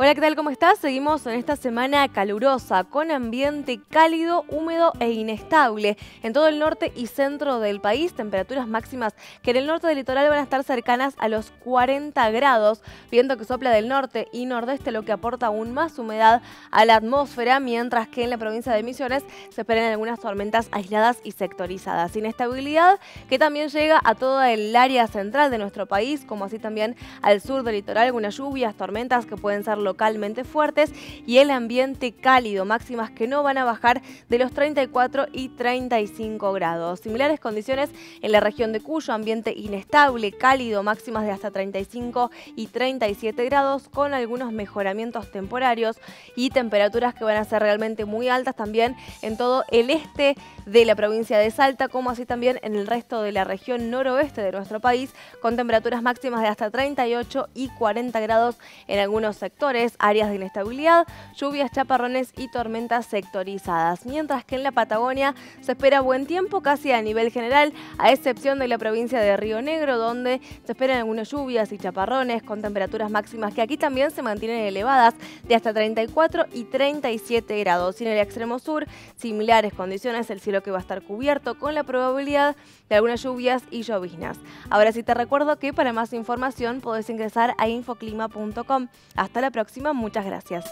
Hola, ¿qué tal? ¿Cómo estás? Seguimos en esta semana calurosa, con ambiente cálido, húmedo e inestable en todo el norte y centro del país. Temperaturas máximas que en el norte del litoral van a estar cercanas a los 40 grados. Viento que sopla del norte y nordeste, lo que aporta aún más humedad a la atmósfera, mientras que en la provincia de Misiones se esperan algunas tormentas aisladas y sectorizadas. Inestabilidad que también llega a toda el área central de nuestro país, como así también al sur del litoral, algunas lluvias, tormentas que pueden ser localmente fuertes, y el ambiente cálido, máximas que no van a bajar de los 34 y 35 grados. Similares condiciones en la región de Cuyo, ambiente inestable, cálido, máximas de hasta 35 y 37 grados, con algunos mejoramientos temporarios y temperaturas que van a ser realmente muy altas también en todo el este de la provincia de Salta, como así también en el resto de la región noroeste de nuestro país, con temperaturas máximas de hasta 38 y 40 grados en algunos sectores, áreas de inestabilidad, lluvias, chaparrones y tormentas sectorizadas. Mientras que en la Patagonia se espera buen tiempo casi a nivel general, a excepción de la provincia de Río Negro, donde se esperan algunas lluvias y chaparrones, con temperaturas máximas que aquí también se mantienen elevadas, de hasta 34 y 37 grados. Y en el extremo sur, similares condiciones, el cielo que va a estar cubierto, con la probabilidad de algunas lluvias y lloviznas. Ahora sí te recuerdo que para más información podés ingresar a infoclima.com. Hasta la próxima. Muchas gracias.